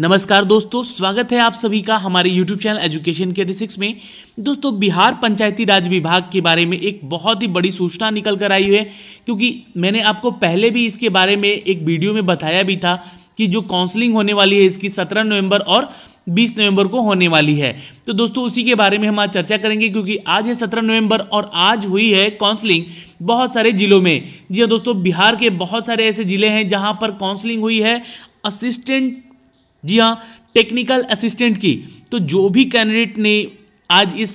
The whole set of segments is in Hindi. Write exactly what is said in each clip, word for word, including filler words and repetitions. नमस्कार दोस्तों, स्वागत है आप सभी का हमारे YouTube चैनल एजुकेशन के छियासी में। दोस्तों, बिहार पंचायतीराज विभाग के बारे में एक बहुत ही बड़ी सूचना निकल कर आई है, क्योंकि मैंने आपको पहले भी इसके बारे में एक वीडियो में बताया भी था कि जो काउंसलिंग होने वाली है इसकी सत्रह नवंबर और बीस नवंबर को होने वाली है। तो दोस्तों, उसी के बारे में हम आज चर्चा करेंगे, क्योंकि आज है सत्रह नवंबर और आज हुई है काउंसलिंग बहुत सारे जिलों में। जी हाँ दोस्तों, बिहार के बहुत सारे ऐसे जिले हैं जहां पर काउंसलिंग हुई है असिस्टेंट, जी हाँ, टेक्निकल असिस्टेंट की। तो जो भी कैंडिडेट ने आज इस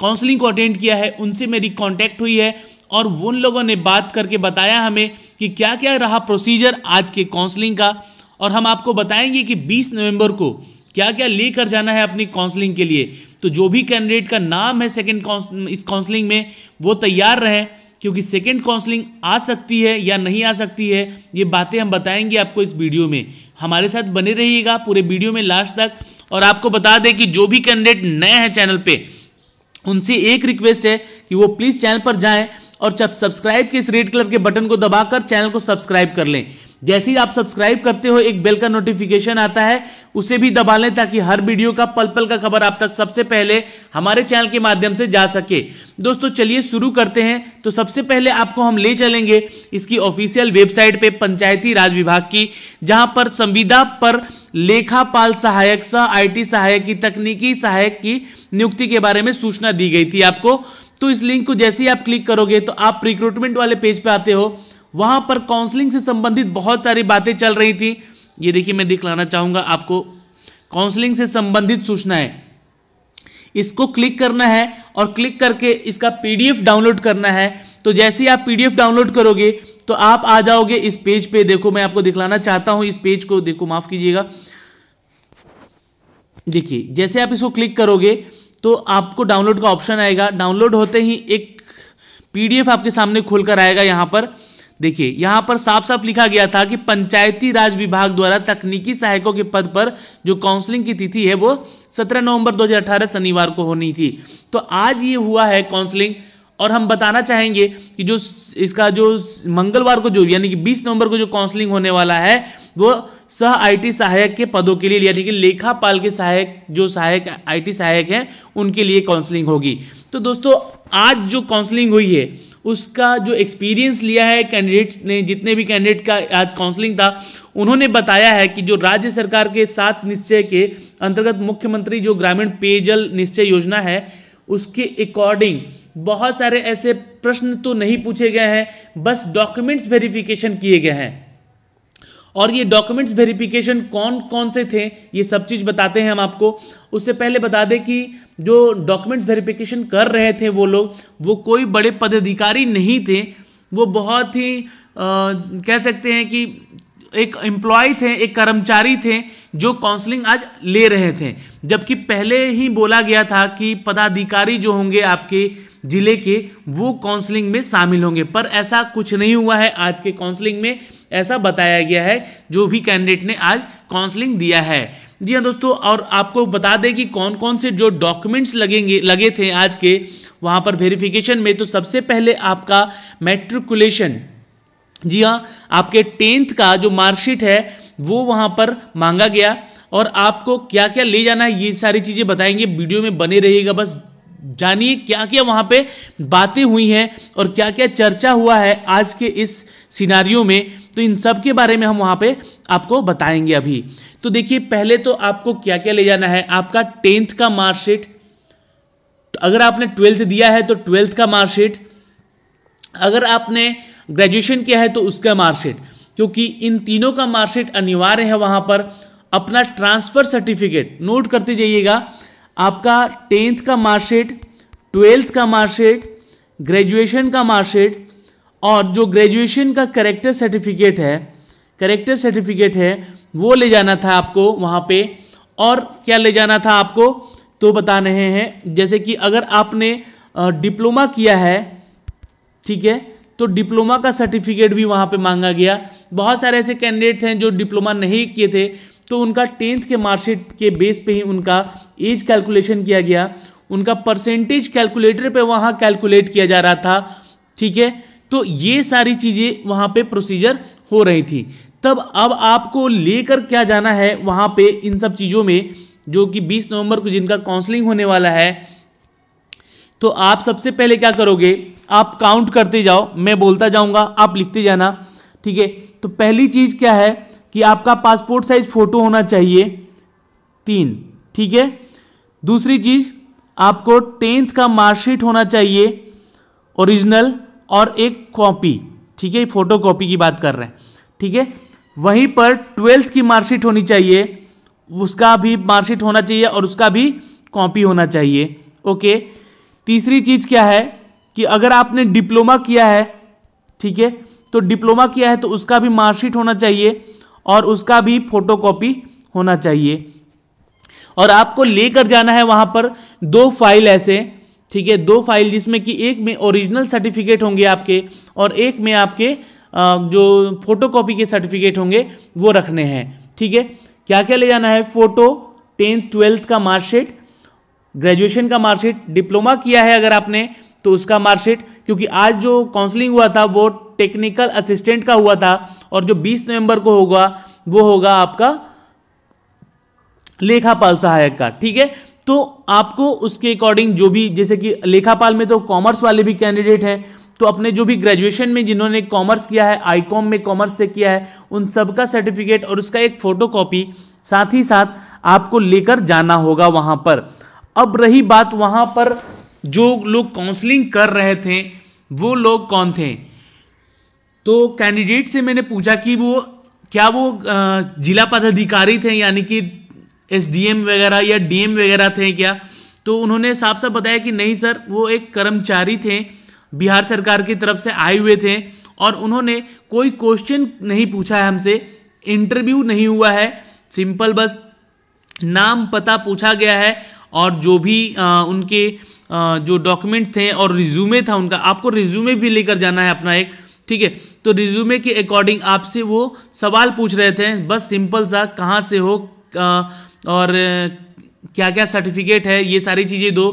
काउंसलिंग को अटेंड किया है, उनसे मेरी कांटेक्ट हुई है और उन लोगों ने बात करके बताया हमें कि क्या क्या रहा प्रोसीजर आज के काउंसलिंग का, और हम आपको बताएंगे कि बीस नवंबर को क्या क्या लेकर जाना है अपनी काउंसलिंग के लिए। तो जो भी कैंडिडेट का नाम है सेकेंड इस काउंसलिंग में, वो तैयार रहें, क्योंकि सेकेंड काउंसलिंग आ सकती है या नहीं आ सकती है, ये बातें हम बताएंगे आपको इस वीडियो में। हमारे साथ बने रहिएगा पूरे वीडियो में लास्ट तक। और आपको बता दें कि जो भी कैंडिडेट नए हैं चैनल पे, उनसे एक रिक्वेस्ट है कि वो प्लीज़ चैनल पर जाएं और सब्सक्राइब के इस रेड कलर के बटन को दबाकर चैनल को सब्सक्राइब कर लें। जैसे ही आप सब्सक्राइब करते हो, एक बेल का नोटिफिकेशन आता है, उसे भी दबा लें, ताकि हर वीडियो का पल पल का खबर आप तक सबसे पहले हमारे चैनल के माध्यम से जा सके। दोस्तों, चलिए शुरू करते हैं। तो सबसे पहले आपको हम ले चलेंगे इसकी ऑफिशियल वेबसाइट पे, पंचायती राज विभाग की, जहां पर संविदा पर लेखापाल सहायक सह आईटी सहायक की तकनीकी सहायक की नियुक्ति के बारे में सूचना दी गई थी आपको। तो इस लिंक को जैसे ही आप क्लिक करोगे तो आप रिक्रूटमेंट वाले पेज पे आते हो। वहां पर काउंसलिंग से संबंधित बहुत सारी बातें चल रही थी। ये देखिए, मैं दिखलाना चाहूंगा आपको काउंसलिंग से संबंधित सूचनाएं। इसको क्लिक करना है और क्लिक करके इसका पीडीएफ डाउनलोड करना है। तो जैसे ही आप पीडीएफ डाउनलोड करोगे तो आप आ जाओगे इस पेज पे। देखो, मैं आपको दिखलाना चाहता हूं इस पेज को। देखो, माफ कीजिएगा, देखिए जैसे आप इसको क्लिक करोगे तो आपको डाउनलोड का ऑप्शन आएगा। डाउनलोड होते ही एक पीडीएफ आपके सामने खुलकर आएगा। यहां पर देखिए, यहां पर साफ साफ लिखा गया था कि पंचायती राज विभाग द्वारा तकनीकी सहायकों के पद पर जो काउंसलिंग की तिथि है वो सत्रह नवंबर दो हज़ार अठारह शनिवार को होनी थी। तो आज ये हुआ है काउंसलिंग। और हम बताना चाहेंगे कि जो इसका जो मंगलवार को जो यानी कि बीस नवंबर को जो काउंसलिंग होने वाला है, वो सह आईटी सहायक के पदों के लिए, यानी कि लेखापाल के सहायक, जो सहायक आईटी सहायक हैं, उनके लिए काउंसलिंग होगी। तो दोस्तों, आज जो काउंसलिंग हुई है उसका जो एक्सपीरियंस लिया है कैंडिडेट्स ने, जितने भी कैंडिडेट का आज काउंसलिंग था, उन्होंने बताया है कि जो राज्य सरकार के सात निश्चय के अंतर्गत मुख्यमंत्री जो ग्रामीण पेयजल निश्चय योजना है, उसके अकॉर्डिंग बहुत सारे ऐसे प्रश्न तो नहीं पूछे गए हैं, बस डॉक्यूमेंट्स वेरिफिकेशन किए गए हैं। और ये डॉक्यूमेंट्स वेरिफिकेशन कौन कौन से थे, ये सब चीज़ बताते हैं हम आपको। उससे पहले बता दें कि जो डॉक्यूमेंट्स वेरिफिकेशन कर रहे थे वो लोग, वो कोई बड़े पदाधिकारी नहीं थे। वो बहुत ही आ, कह सकते हैं कि एक एम्प्लॉय थे, एक कर्मचारी थे, जो काउंसलिंग आज ले रहे थे। जबकि पहले ही बोला गया था कि पदाधिकारी जो होंगे आपके जिले के, वो काउंसलिंग में शामिल होंगे, पर ऐसा कुछ नहीं हुआ है। आज के काउंसलिंग में ऐसा बताया गया है जो भी कैंडिडेट ने आज काउंसलिंग दिया है। जी हाँ दोस्तों, और आपको बता दें कि कौन कौन से जो डॉक्यूमेंट्स लगेंगे लगे थे आज के वहाँ पर वेरिफिकेशन में। तो सबसे पहले आपका मैट्रिकुलेशन, जी हाँ, आपके टेंथ का जो मार्कशीट है वो वहाँ पर मांगा गया। और आपको क्या क्या ले जाना है ये सारी चीज़ें बताएंगे, वीडियो में बने रहिएगा। बस जानिए क्या क्या वहाँ पे बातें हुई हैं और क्या क्या चर्चा हुआ है आज के इस सिनारियो में। तो इन सब के बारे में हम वहाँ पे आपको बताएंगे अभी। तो देखिए, पहले तो आपको क्या क्या ले जाना है। आपका टेंथ का मार्कशीट, तो अगर आपने ट्वेल्थ दिया है तो ट्वेल्थ का मार्कशीट, अगर आपने ग्रेजुएशन किया है तो उसका मार्कशीट, क्योंकि इन तीनों का मार्कशीट अनिवार्य है वहाँ पर। अपना ट्रांसफर सर्टिफिकेट, नोट करते जाइएगा, आपका टेंथ का मार्कशीट, ट्वेल्थ का मार्कशीट, ग्रेजुएशन का मार्कशीट, और जो ग्रेजुएशन का करेक्टर सर्टिफिकेट है करेक्टर सर्टिफिकेट है वो ले जाना था आपको वहाँ पे। और क्या ले जाना था आपको तो बता रहे हैं, जैसे कि अगर आपने डिप्लोमा किया है, ठीक है, तो डिप्लोमा का सर्टिफिकेट भी वहाँ पे मांगा गया। बहुत सारे ऐसे कैंडिडेट हैं जो डिप्लोमा नहीं किए थे, तो उनका टेंथ के मार्कशीट के बेस पे ही उनका एज कैलकुलेशन किया गया। उनका परसेंटेज कैलकुलेटर पे वहाँ कैलकुलेट किया जा रहा था, ठीक है। तो ये सारी चीज़ें वहाँ पे प्रोसीजर हो रही थी। तब अब आपको लेकर क्या जाना है वहाँ पे इन सब चीज़ों में, जो कि बीस नवंबर को जिनका काउंसलिंग होने वाला है। तो आप सबसे पहले क्या करोगे, आप काउंट करते जाओ, मैं बोलता जाऊँगा, आप लिखते जाना, ठीक है। तो पहली चीज़ क्या है कि आपका पासपोर्ट साइज फ़ोटो होना चाहिए, तीन, ठीक है। दूसरी चीज़, आपको टेंथ का मार्कशीट होना चाहिए ओरिजिनल और एक कॉपी, ठीक है, फ़ोटो कॉपी की बात कर रहे हैं, ठीक है। वहीं पर ट्वेल्थ की मार्कशीट होनी चाहिए, उसका भी मार्कशीट होना चाहिए और उसका भी कॉपी होना चाहिए, ओके। तीसरी चीज़ क्या है कि अगर आपने डिप्लोमा किया है, ठीक है, तो डिप्लोमा किया है तो उसका भी मार्कशीट होना चाहिए और उसका भी फ़ोटो कॉपी होना चाहिए। और आपको लेकर जाना है वहाँ पर दो फाइल ऐसे, ठीक है, दो फाइल जिसमें कि एक में ओरिजिनल सर्टिफिकेट होंगे आपके और एक में आपके जो फोटोकॉपी के सर्टिफिकेट होंगे वो रखने हैं, ठीक है। क्या क्या ले जाना है, फ़ोटो, टेंथ ट्वेल्थ का मार्कशीट, ग्रेजुएशन का मार्कशीट, डिप्लोमा किया है अगर आपने तो उसका मार्कशीट, क्योंकि आज जो काउंसलिंग हुआ था वो टेक्निकल असिस्टेंट का हुआ था और जो बीस नवंबर को होगा वो होगा आपका लेखापाल सहायक का, ठीक है। तो आपको उसके अकॉर्डिंग जो भी, जैसे कि लेखापाल में तो कॉमर्स वाले भी कैंडिडेट हैं, तो अपने जो भी ग्रेजुएशन में जिन्होंने कॉमर्स किया है, आईकॉम में कॉमर्स से किया है, उन सब का सर्टिफिकेट और उसका एक फोटोकॉपी साथ ही साथ आपको लेकर जाना होगा वहाँ पर। अब रही बात वहाँ पर जो लोग काउंसलिंग कर रहे थे वो लोग कौन थे, तो कैंडिडेट से मैंने पूछा कि वो क्या वो जिला पदाधिकारी थे, यानी कि एसडीएम वगैरह या डीएम वगैरह थे क्या, तो उन्होंने साफ साफ बताया कि नहीं सर, वो एक कर्मचारी थे, बिहार सरकार की तरफ से आए हुए थे और उन्होंने कोई क्वेश्चन नहीं पूछा है हमसे, इंटरव्यू नहीं हुआ है, सिंपल बस नाम पता पूछा गया है और जो भी आ, उनके आ, जो डॉक्यूमेंट थे और रिज्यूमे था उनका। आपको रिज्यूमे भी लेकर जाना है अपना एक, ठीक है। तो रिज्यूमे के अकॉर्डिंग आपसे वो सवाल पूछ रहे थे, बस सिंपल सा, कहाँ से हो और क्या क्या सर्टिफिकेट है, ये सारी चीज़ें दो।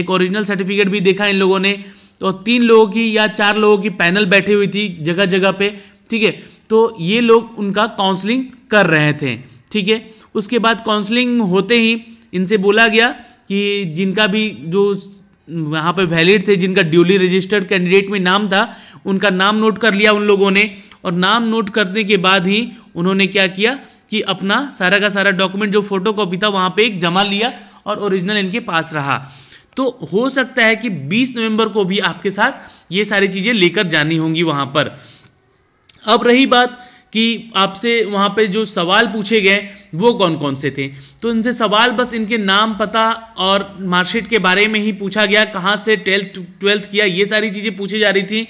एक ओरिजिनल सर्टिफिकेट भी देखा इन लोगों ने, तो तीन लोगों की या चार लोगों की पैनल बैठी हुई थी जगह जगह पे, ठीक है। तो ये लोग उनका काउंसलिंग कर रहे थे, ठीक है। उसके बाद काउंसलिंग होते ही इनसे बोला गया कि जिनका भी जो वहाँ पे वैलिड थे, जिनका ड्यूली रजिस्टर्ड कैंडिडेट में नाम था, उनका नाम नोट कर लिया उन लोगों ने। और नाम नोट करने के बाद ही उन्होंने क्या किया कि अपना सारा का सारा डॉक्यूमेंट जो फोटोकॉपी था वहाँ पे एक जमा लिया और ओरिजिनल इनके पास रहा। तो हो सकता है कि बीस नवंबर को भी आपके साथ ये सारी चीज़ें लेकर जानी होंगी वहाँ पर। अब रही बात कि आपसे वहाँ पे जो सवाल पूछे गए वो कौन कौन से थे, तो इनसे सवाल बस इनके नाम, पता और मार्कशीट के बारे में ही पूछा गया, कहाँ से ट्वेल्थ ट्वेल्थ किया, ये सारी चीज़ें पूछी जा रही थी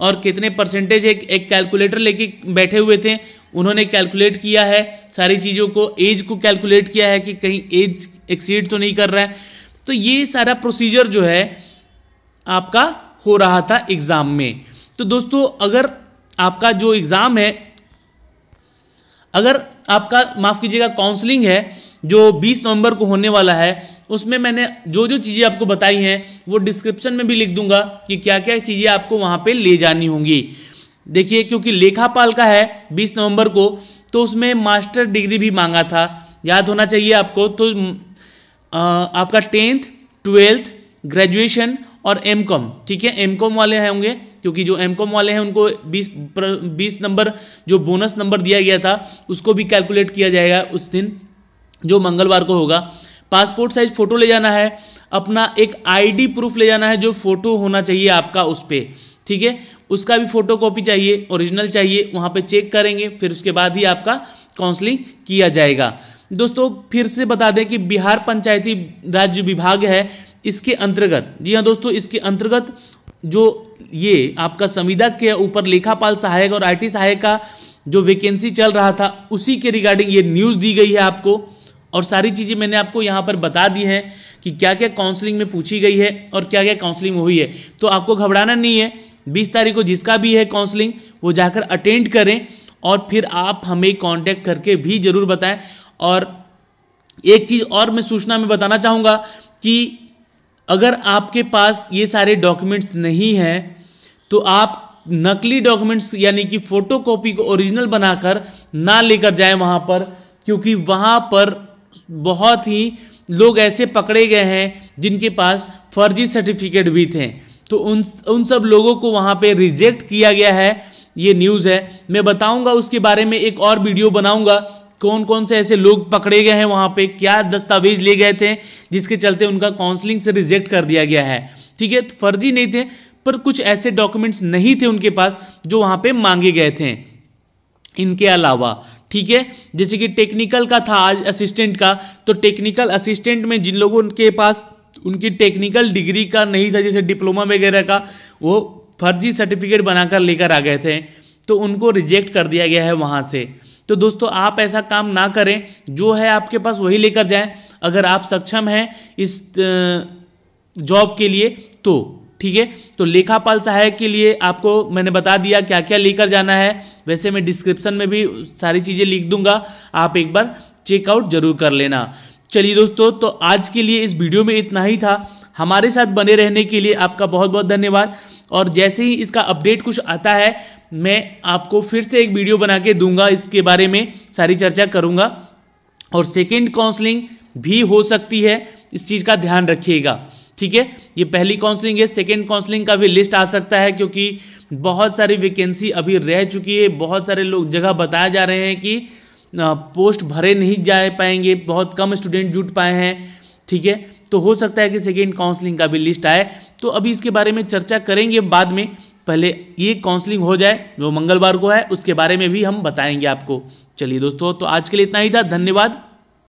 और कितने परसेंटेज। एक एक कैलकुलेटर लेके बैठे हुए थे, उन्होंने कैलकुलेट किया है सारी चीज़ों को, एज को कैलकुलेट किया है कि कहीं एज एक्सीड तो नहीं कर रहा है। तो ये सारा प्रोसीजर जो है आपका हो रहा था एग्ज़ाम में। तो दोस्तों, अगर आपका जो एग्ज़ाम है, अगर आपका माफ़ कीजिएगा काउंसलिंग है जो बीस नवंबर को होने वाला है, उसमें मैंने जो जो चीज़ें आपको बताई हैं वो डिस्क्रिप्शन में भी लिख दूंगा कि क्या क्या चीज़ें आपको वहाँ पे ले जानी होंगी। देखिए, क्योंकि लेखापाल का है बीस नवंबर को, तो उसमें मास्टर डिग्री भी मांगा था, याद होना चाहिए आपको। तो आ, आपका टेंथ ट्वेल्थ ग्रेजुएशन और एम कॉम, ठीक है, एम कॉम वाले होंगे, क्योंकि जो एम कॉम वाले हैं उनको बीस नंबर जो बोनस नंबर दिया गया था उसको भी कैलकुलेट किया जाएगा उस दिन जो मंगलवार को होगा। पासपोर्ट साइज फ़ोटो ले जाना है, अपना एक आईडी प्रूफ ले जाना है जो फ़ोटो होना चाहिए आपका उस पर, ठीक है, उसका भी फ़ोटो कॉपी चाहिए, ओरिजिनल चाहिए, वहाँ पे चेक करेंगे, फिर उसके बाद ही आपका काउंसलिंग किया जाएगा। दोस्तों, फिर से बता दें कि बिहार पंचायती राज विभाग है, इसके अंतर्गत, जी हाँ दोस्तों, इसके अंतर्गत जो ये आपका संविदा के ऊपर लेखापाल सहायक और आईटी सहायक का जो वैकेंसी चल रहा था उसी के रिगार्डिंग ये न्यूज़ दी गई है आपको, और सारी चीज़ें मैंने आपको यहाँ पर बता दी हैं कि क्या क्या काउंसलिंग में पूछी गई है और क्या क्या काउंसलिंग हुई है। तो आपको घबराना नहीं है, बीस तारीख को जिसका भी है काउंसलिंग वो जाकर अटेंड करें और फिर आप हमें कांटेक्ट करके भी ज़रूर बताएं। और एक चीज़ और मैं सूचना में बताना चाहूँगा कि अगर आपके पास ये सारे डॉक्यूमेंट्स नहीं हैं तो आप नकली डॉक्यूमेंट्स यानी कि फोटोकॉपी को ओरिजिनल बनाकर ना लेकर जाएं वहाँ पर, क्योंकि वहाँ पर बहुत ही लोग ऐसे पकड़े गए हैं जिनके पास फर्जी सर्टिफिकेट भी थे। तो उन उन सब लोगों को वहाँ पे रिजेक्ट किया गया है, ये न्यूज़ है। मैं बताऊंगा उसके बारे में, एक और वीडियो बनाऊंगा कौन कौन से ऐसे लोग पकड़े गए हैं वहाँ पे, क्या दस्तावेज ले गए थे जिसके चलते उनका काउंसलिंग से रिजेक्ट कर दिया गया है। ठीक है, तो फर्जी नहीं थे पर कुछ ऐसे डॉक्यूमेंट्स नहीं थे उनके पास जो वहाँ पे मांगे गए थे। इनके अलावा ठीक है, जैसे कि टेक्निकल का था आज असिस्टेंट का, तो टेक्निकल असिस्टेंट में जिन लोगों के पास उनकी टेक्निकल डिग्री का नहीं था, जैसे डिप्लोमा वगैरह का, वो फर्जी सर्टिफिकेट बनाकर लेकर आ गए थे, तो उनको रिजेक्ट कर दिया गया है वहाँ से। तो दोस्तों आप ऐसा काम ना करें, जो है आपके पास वही लेकर जाएं। अगर आप सक्षम हैं इस जॉब के लिए तो ठीक है। तो लेखापाल सहायक के लिए आपको मैंने बता दिया क्या क्या लेकर जाना है। वैसे मैं डिस्क्रिप्शन में भी सारी चीज़ें लिख दूंगा, आप एक बार चेकआउट जरूर कर लेना। चलिए दोस्तों, तो आज के लिए इस वीडियो में इतना ही था। हमारे साथ बने रहने के लिए आपका बहुत बहुत धन्यवाद। और जैसे ही इसका अपडेट कुछ आता है मैं आपको फिर से एक वीडियो बना के दूंगा, इसके बारे में सारी चर्चा करूँगा। और सेकेंड काउंसलिंग भी हो सकती है, इस चीज़ का ध्यान रखिएगा। ठीक है, ये पहली काउंसलिंग है, सेकेंड काउंसलिंग का भी लिस्ट आ सकता है, क्योंकि बहुत सारी वैकेंसी अभी रह चुकी है। बहुत सारे लोग जगह बताया जा रहे हैं कि पोस्ट भरे नहीं जा पाएंगे, बहुत कम स्टूडेंट जुट पाए हैं। ठीक है, तो हो सकता है कि सेकेंड काउंसलिंग का भी लिस्ट आए, तो अभी इसके बारे में चर्चा करेंगे बाद में। पहले ये काउंसलिंग हो जाए जो मंगलवार को है, उसके बारे में भी हम बताएंगे आपको। चलिए दोस्तों, तो आज के लिए इतना ही था। धन्यवाद।